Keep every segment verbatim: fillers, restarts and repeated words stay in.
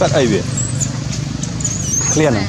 cắt ấy vậy liền à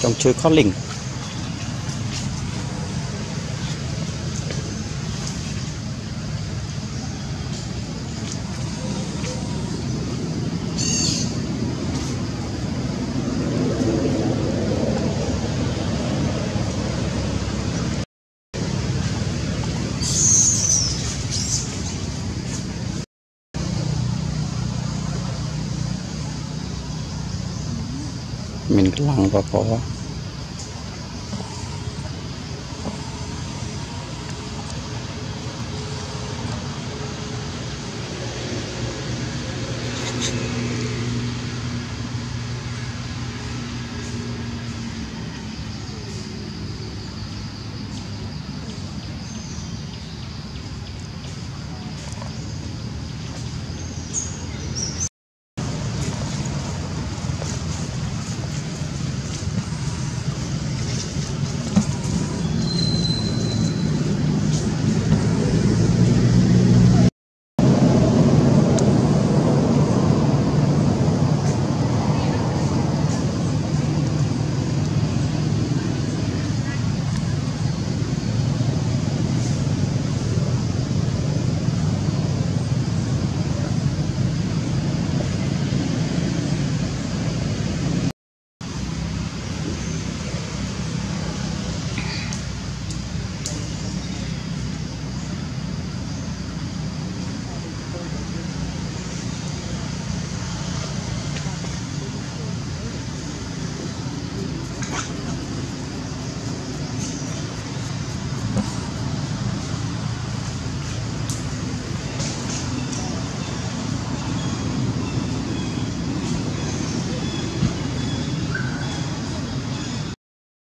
Trong chơi khó lình. Mình cứ lặng và có